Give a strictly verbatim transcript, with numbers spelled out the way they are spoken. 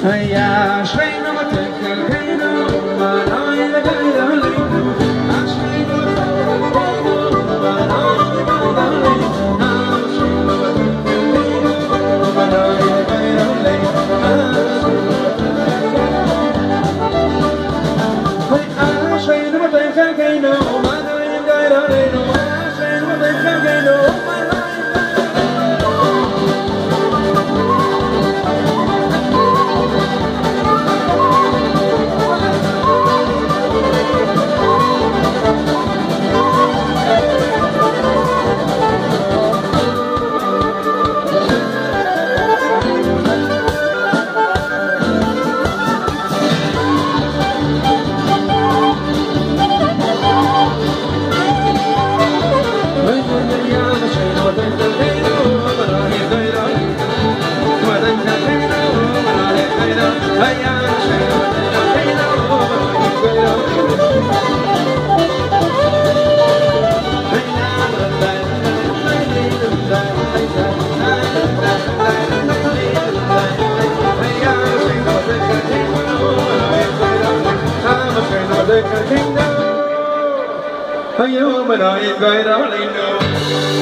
I am, but I ain't going to let you know.